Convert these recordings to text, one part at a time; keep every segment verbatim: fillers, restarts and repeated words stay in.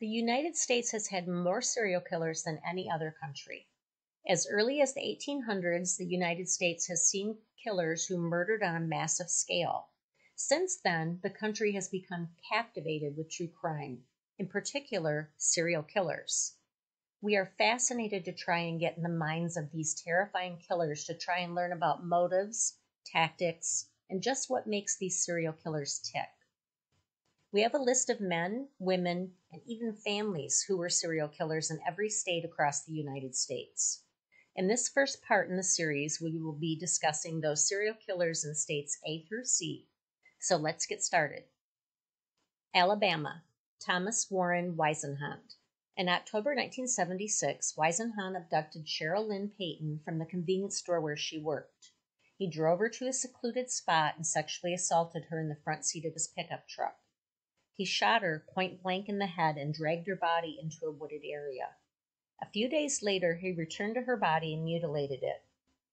The United States has had more serial killers than any other country. As early as the eighteen hundreds, the United States has seen killers who murdered on a massive scale. Since then, the country has become captivated with true crime, in particular, serial killers. We are fascinated to try and get in the minds of these terrifying killers to try and learn about motives, tactics, and just what makes these serial killers tick. We have a list of men, women, and even families who were serial killers in every state across the United States. In this first part in the series, we will be discussing those serial killers in states A through C. So let's get started. Alabama, Thomas Warren Weisenhunt. In October nineteen seventy-six, Weisenhunt abducted Cheryl Lynn Peyton from the convenience store where she worked. He drove her to a secluded spot and sexually assaulted her in the front seat of his pickup truck. He shot her point-blank in the head and dragged her body into a wooded area. A few days later, he returned to her body and mutilated it.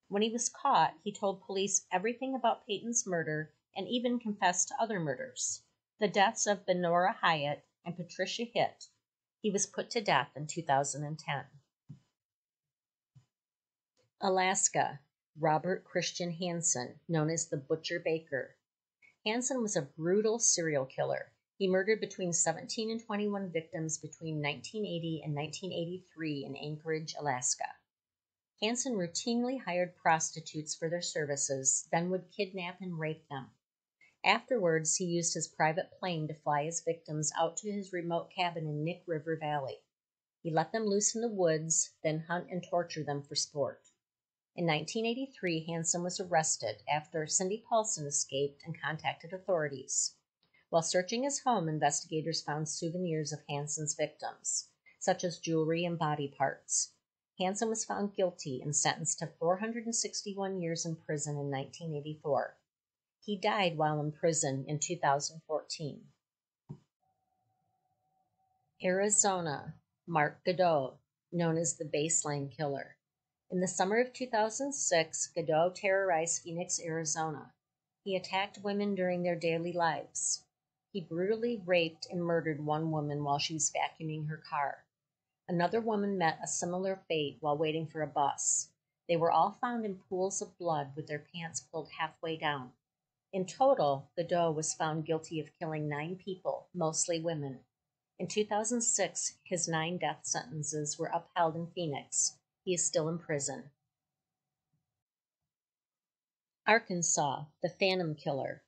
When he was caught, he told police everything about Peyton's murder and even confessed to other murders, the deaths of Benora Hyatt and Patricia Hitt. He was put to death in two thousand ten. Alaska, Robert Christian Hansen, known as the Butcher Baker. Hansen was a brutal serial killer. He murdered between seventeen and twenty-one victims between nineteen eighty and nineteen eighty-three in Anchorage, Alaska. Hansen routinely hired prostitutes for their services, then would kidnap and rape them. Afterwards, he used his private plane to fly his victims out to his remote cabin in Nick River Valley. He let them loose in the woods, then hunt and torture them for sport. In nineteen eighty-three, Hansen was arrested after Cindy Paulson escaped and contacted authorities. While searching his home, investigators found souvenirs of Hansen's victims, such as jewelry and body parts. Hansen was found guilty and sentenced to four hundred sixty-one years in prison in nineteen eighty-four. He died while in prison in two thousand fourteen. Arizona, Mark Goudeau, known as the Baseline Killer. In the summer of two thousand six, Goudeau terrorized Phoenix, Arizona. He attacked women during their daily lives. He brutally raped and murdered one woman while she was vacuuming her car. Another woman met a similar fate while waiting for a bus. They were all found in pools of blood with their pants pulled halfway down. In total, Goudeau was found guilty of killing nine people, mostly women. In two thousand six, his nine death sentences were upheld in Phoenix. He is still in prison. Arkansas, the Phantom Killer.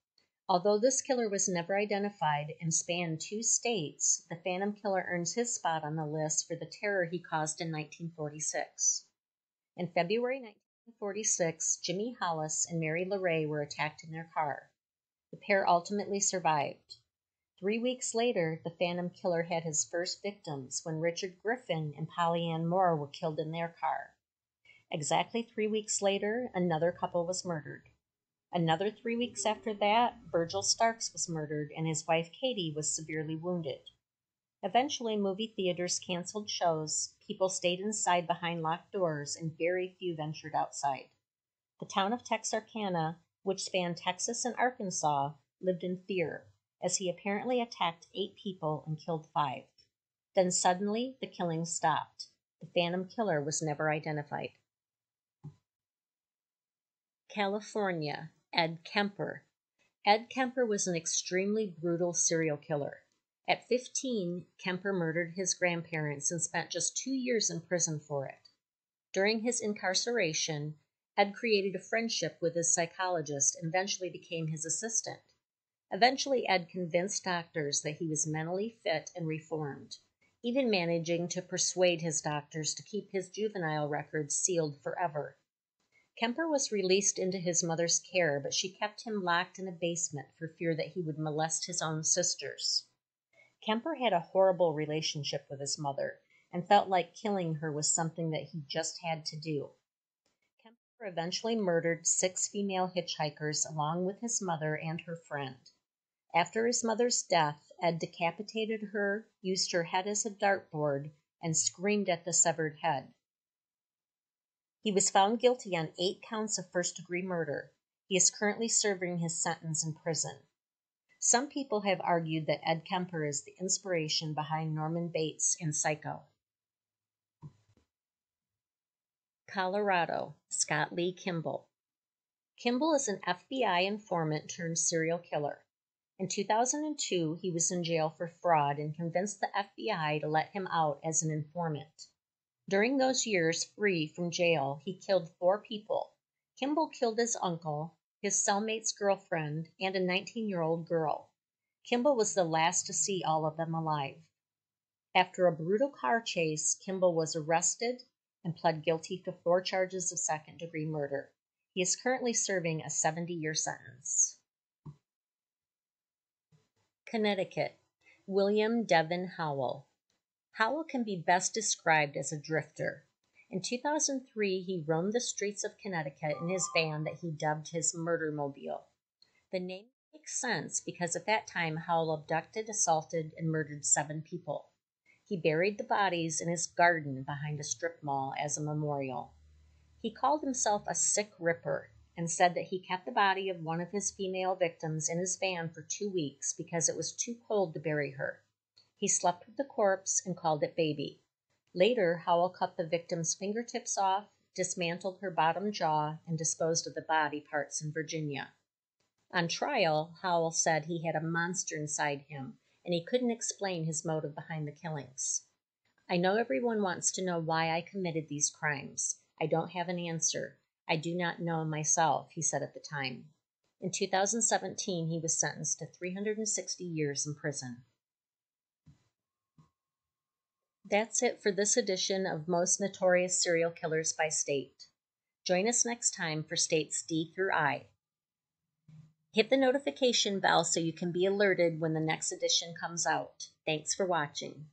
Although this killer was never identified and spanned two states, the Phantom Killer earns his spot on the list for the terror he caused in nineteen forty-six. In February nineteen forty-six, Jimmy Hollis and Mary LeRae were attacked in their car. The pair ultimately survived. Three weeks later, the Phantom Killer had his first victims when Richard Griffin and Polly Ann Moore were killed in their car. Exactly three weeks later, another couple was murdered. Another three weeks after that, Virgil Starks was murdered and his wife Katie was severely wounded. Eventually, movie theaters canceled shows, people stayed inside behind locked doors, and very few ventured outside. The town of Texarkana, which spanned Texas and Arkansas, lived in fear, as he apparently attacked eight people and killed five. Then suddenly, the killing stopped. The Phantom Killer was never identified. California, Ed Kemper. Ed Kemper was an extremely brutal serial killer. At fifteen, Kemper murdered his grandparents and spent just two years in prison for it. During his incarceration, Ed created a friendship with his psychologist and eventually became his assistant. Eventually, Ed convinced doctors that he was mentally fit and reformed, even managing to persuade his doctors to keep his juvenile records sealed forever. Kemper was released into his mother's care, but she kept him locked in a basement for fear that he would molest his own sisters. Kemper had a horrible relationship with his mother and felt like killing her was something that he just had to do. Kemper eventually murdered six female hitchhikers along with his mother and her friend. After his mother's death, Ed decapitated her, used her head as a dartboard, and screamed at the severed head. He was found guilty on eight counts of first-degree murder. He is currently serving his sentence in prison. Some people have argued that Ed Kemper is the inspiration behind Norman Bates in Psycho. Colorado, Scott Lee Kimball. Kimball is an F B I informant turned serial killer. In two thousand two, he was in jail for fraud and convinced the F B I to let him out as an informant. During those years free from jail, he killed four people. Kimball killed his uncle, his cellmate's girlfriend, and a nineteen-year-old girl. Kimball was the last to see all of them alive. After a brutal car chase, Kimball was arrested and pled guilty to four charges of second-degree murder. He is currently serving a seventy-year sentence. Connecticut, William Devin Howell. Howell can be best described as a drifter. In two thousand three, he roamed the streets of Connecticut in his van that he dubbed his murder-mobile. The name makes sense because at that time, Howell abducted, assaulted, and murdered seven people. He buried the bodies in his garden behind a strip mall as a memorial. He called himself a sick ripper and said that he kept the body of one of his female victims in his van for two weeks because it was too cold to bury her. He slept with the corpse and called it baby. Later, Howell cut the victim's fingertips off, dismantled her bottom jaw, and disposed of the body parts in Virginia. On trial, Howell said he had a monster inside him, and he couldn't explain his motive behind the killings. I know everyone wants to know why I committed these crimes. I don't have an answer. I do not know myself, he said at the time. In two thousand seventeen, he was sentenced to three hundred sixty years in prison. That's it for this edition of Most Notorious Serial Killers by State. Join us next time for states D through I. Hit the notification bell so you can be alerted when the next edition comes out. Thanks for watching.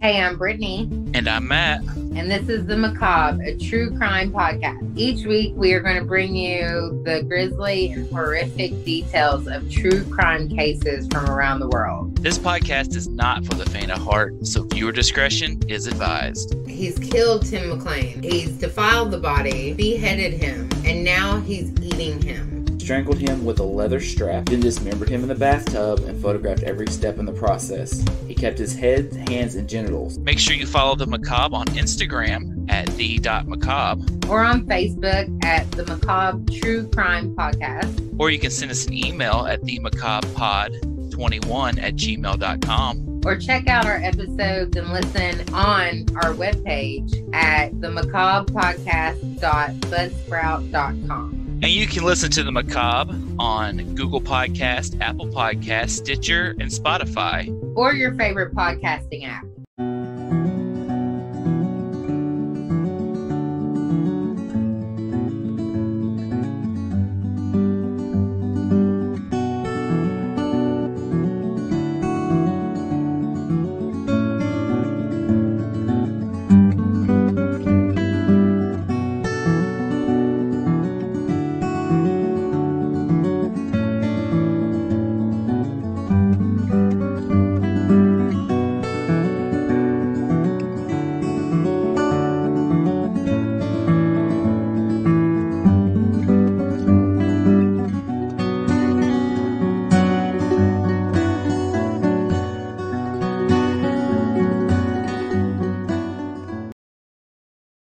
Hey, I'm Brittany. And I'm Matt. And this is The Macabre, a true crime podcast. Each week, we are going to bring you the grisly and horrific details of true crime cases from around the world. This podcast is not for the faint of heart, so viewer discretion is advised. He's killed Tim McLean. He's defiled the body, beheaded him, and now he's eating him. Strangled him with a leather strap, then dismembered him in the bathtub and photographed every step in the process. He kept his head, hands, and genitals. Make sure you follow The Macabre on Instagram at the dot macabre or on Facebook at The Macabre True Crime Podcast. Or you can send us an email at the macabre pod twenty-one at gmail dot com. Or check out our episodes and listen on our webpage at the macabre podcast dot buzzsprout dot com. And you can listen to The Macabre on Google Podcasts, Apple Podcasts, Stitcher, and Spotify. Or your favorite podcasting app.